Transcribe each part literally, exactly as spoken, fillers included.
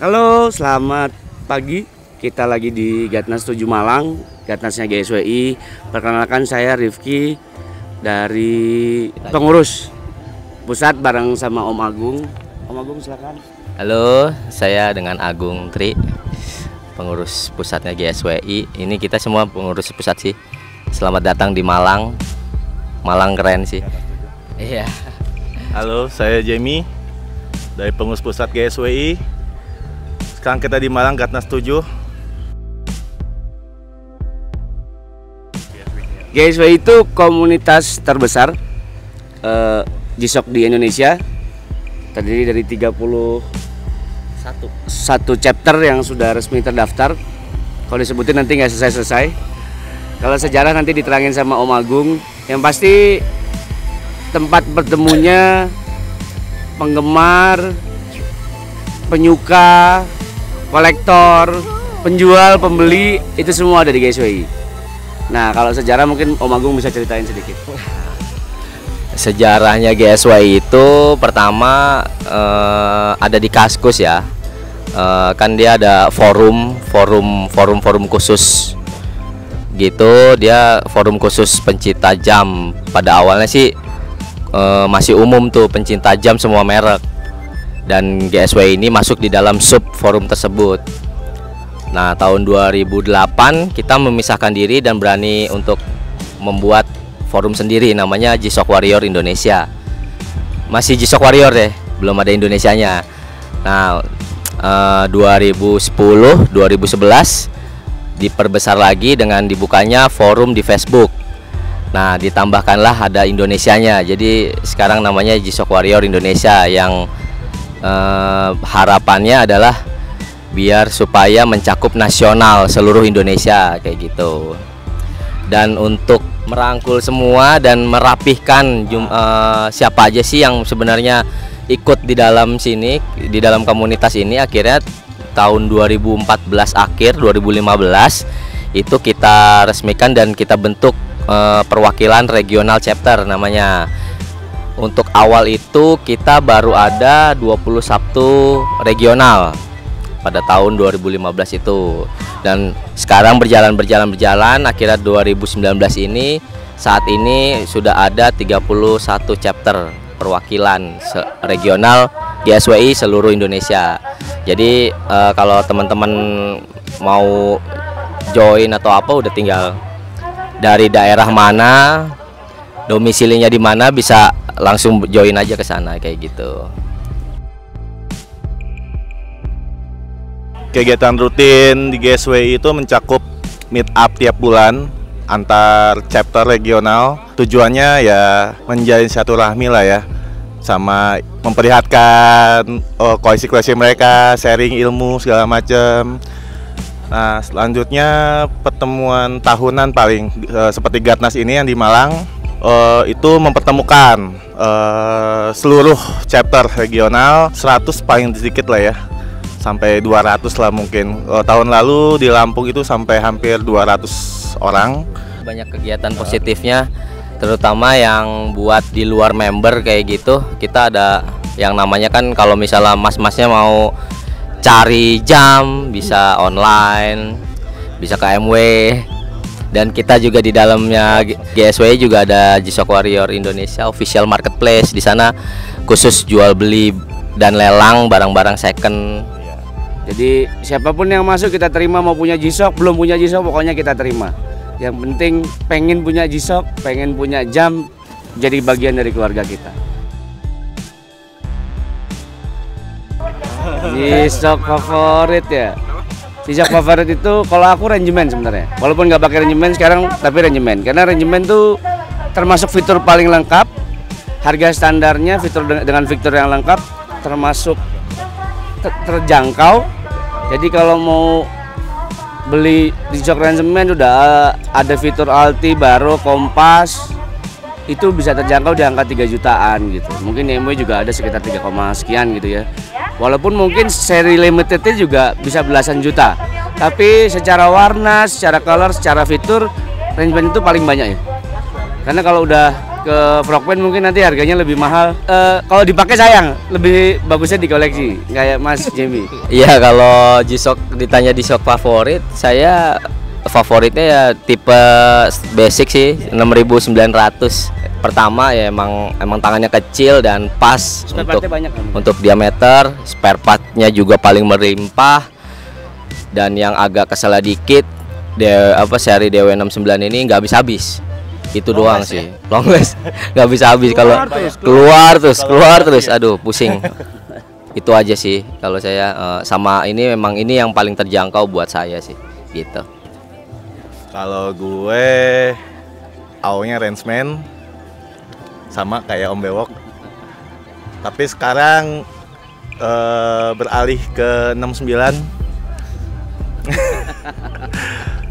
Halo, selamat pagi. Kita lagi di Gatnas tujuh Malang, Gatnasnya G S W I. Perkenalkan saya Rifki dari pengurus pusat bareng sama Om Agung. Om Agung silakan. Halo, saya dengan Agung Tri, pengurus pusatnya G S W I. Ini kita semua pengurus pusat sih. Selamat datang di Malang. Malang keren sih. Iya. Halo, saya Jamie dari pengurus pusat G S W I. Sekarang kita di Malang Gatnas tujuh. G S W I itu komunitas terbesar uh, G-Shock di Indonesia. Terdiri dari tiga puluh satu chapter yang sudah resmi terdaftar. Kalau disebutin nanti nggak selesai-selesai. Kalau sejarah nanti diterangin sama Om Agung. Yang pasti tempat bertemunya penggemar, penyuka, kolektor, penjual, pembeli, itu semua ada di G S W I. Nah, kalau sejarah mungkin Om Agung bisa ceritain sedikit. Sejarahnya G S W I itu pertama eh, ada di Kaskus ya, eh, kan dia ada forum forum forum forum khusus gitu. Dia forum khusus pencinta jam. Pada awalnya sih eh, masih umum tuh, pencinta jam semua merek, dan G S W I ini masuk di dalam sub forum tersebut. Nah, tahun dua ribu delapan kita memisahkan diri dan berani untuk membuat forum sendiri, namanya G-Shock Warrior Indonesia. Masih G-Shock Warrior deh, belum ada Indonesianya. Nah, eh, dua ribu sepuluh dua ribu sebelas diperbesar lagi dengan dibukanya forum di Facebook. Nah, ditambahkanlah ada Indonesianya. Jadi sekarang namanya G-Shock Warrior Indonesia, yang eh, harapannya adalah biar supaya mencakup nasional seluruh Indonesia kayak gitu. Dan untuk merangkul semua dan merapihkan uh, siapa aja sih yang sebenarnya ikut di dalam sini, di dalam komunitas ini, akhirnya tahun dua ribu empat belas akhir dua ribu lima belas itu kita resmikan dan kita bentuk uh, perwakilan regional chapter namanya. Untuk awal itu kita baru ada dua puluh satu regional pada tahun dua ribu lima belas itu, dan sekarang berjalan berjalan berjalan akhirnya dua ribu sembilan belas ini, saat ini sudah ada tiga puluh satu chapter perwakilan regional G S W I seluruh Indonesia. Jadi eh, kalau teman-teman mau join atau apa, udah tinggal dari daerah mana, domisilinya di mana, bisa langsung join aja ke sana kayak gitu. Kegiatan rutin di G S W I itu mencakup meet up tiap bulan antar chapter regional. Tujuannya ya menjalin silaturahmi lah ya, sama memperlihatkan oh, koalisi-koalisi mereka, sharing ilmu segala macam. Nah, selanjutnya pertemuan tahunan paling eh, seperti Gatnas ini yang di Malang eh, itu mempertemukan eh, seluruh chapter regional, seratus paling sedikit lah ya, sampai dua ratus lah mungkin. Tahun lalu di Lampung itu sampai hampir dua ratus orang. Banyak kegiatan positifnya, terutama yang buat di luar member kayak gitu. Kita ada yang namanya kan, kalau misalnya mas-masnya mau cari jam bisa online, bisa ke M W. Dan kita juga di dalamnya G S W I juga ada G-Shock Warrior Indonesia Official Marketplace. Di sana khusus jual beli dan lelang barang-barang second. Jadi siapapun yang masuk kita terima, mau punya G-Shock, belum punya G-Shock, pokoknya kita terima. Yang penting pengen punya G-Shock, pengen punya jam, jadi bagian dari keluarga kita. G-Shock favorit ya. G-Shock favorit itu kalau aku Rangeman sebenarnya. Walaupun nggak pakai Rangeman sekarang, tapi Rangeman. Karena Rangeman tuh termasuk fitur paling lengkap. Harga standarnya fitur dengan fitur yang lengkap, termasuk terjangkau. Jadi kalau mau beli di G-Shock Rangeman udah ada fitur alti, baro, kompas, itu bisa terjangkau di angka tiga jutaan gitu. Mungkin M W juga ada sekitar tiga, sekian gitu ya. Walaupun mungkin seri limitednya juga bisa belasan juta, tapi secara warna, secara color, secara fitur Rangeman itu paling banyak ya. Karena kalau udah ke Frogman mungkin nanti harganya lebih mahal. E, kalau dipakai sayang, lebih bagusnya di koleksi kayak Mas Jamie. Iya, kalau G-Shock ditanya di shock favorit, saya favoritnya ya tipe basic sih, enam ribu sembilan ratus. Pertama ya emang emang tangannya kecil dan pas spare untuk banyak, untuk diameter, spare partnya juga paling melimpah. Dan yang agak kesalah dikit, de, apa seri D W enam sembilan ini nggak habis-habis. Itu long doang sih, ya? Longless nggak habis-habis kalau keluar terus, keluar terus, aduh pusing. Itu aja sih kalau saya, uh, sama ini memang ini yang paling terjangkau buat saya sih, gitu. Kalau gue awalnya Rangeman sama kayak Om Bewok, tapi sekarang ee, beralih ke enam sembilan.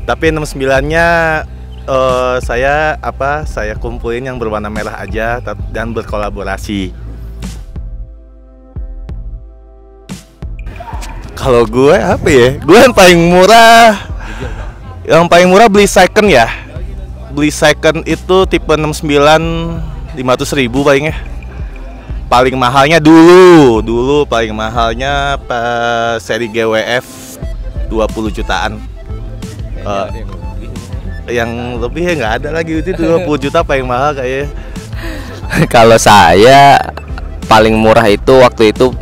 Tapi enam sembilan nya ee, saya apa saya kumpulin yang berwarna merah aja dan berkolaborasi. Kalau gue apa ya, gue yang paling murah yang paling murah beli second ya, beli second itu tipe enam sembilan lima ratus ribu palingnya. Paling mahalnya dulu, dulu paling mahalnya pas seri G W F dua puluh jutaan. Ya, uh, yang, lebih. yang lebih ya nggak ada lagi itu dua puluh juta paling mahal kayaknya. Kalau saya paling murah itu waktu itu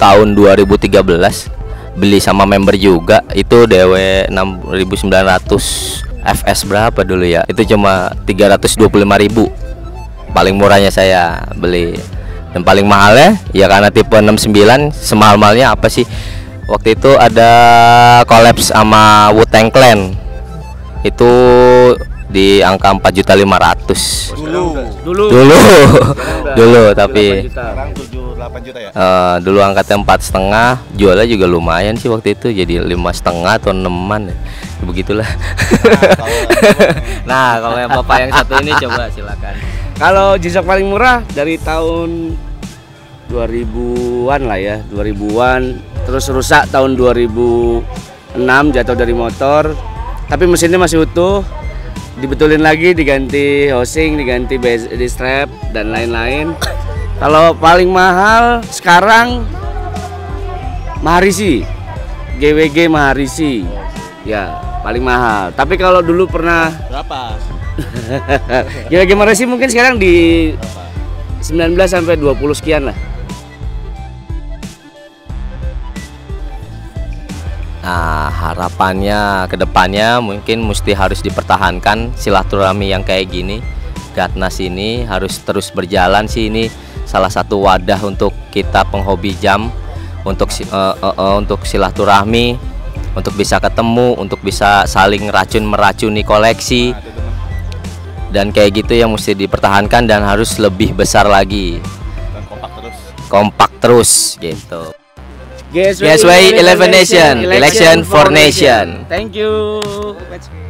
tahun dua ribu tiga belas beli sama member juga, itu D W enam ribu sembilan ratus F S berapa dulu ya? Itu cuma tiga ratus dua puluh lima ribu. Paling murahnya saya beli, dan paling mahalnya ya karena tipe enam sembilan semahal-mahalnya apa sih, waktu itu ada kolaps sama Wu-Tang Clan itu di angka empat juta lima ratus dulu dulu dulu, dulu tapi delapan juta ya? Uh, dulu angkatnya empat setengah, jualnya juga lumayan sih waktu itu, jadi lima setengah atau eneman begitulah. Nah kalau yang bapak yang satu ini coba silakan. Kalau G-Shock paling murah dari tahun dua ribuan lah ya, dua ribuan, terus rusak tahun dua ribu enam, jatuh dari motor, tapi mesinnya masih utuh, dibetulin lagi, diganti housing, diganti base, di strap dan lain-lain. Kalau paling mahal sekarang Maharishi, G W G Maharishi, ya paling mahal. Tapi kalau dulu pernah berapa? Ya gimana sih, mungkin sekarang di sembilan belas sampai dua puluh sekian lah. Nah harapannya kedepannya mungkin mesti harus dipertahankan silaturahmi yang kayak gini. Gatnas ini harus terus berjalan sih, ini salah satu wadah untuk kita penghobi jam, untuk uh, uh, uh, untuk silaturahmi, untuk bisa ketemu, untuk bisa saling racun meracuni koleksi. Dan kayak gitu yang mesti dipertahankan dan harus lebih besar lagi. Dan kompak terus. Kompak terus gitu. G S W I eleven Nation, election for nation. Thank you.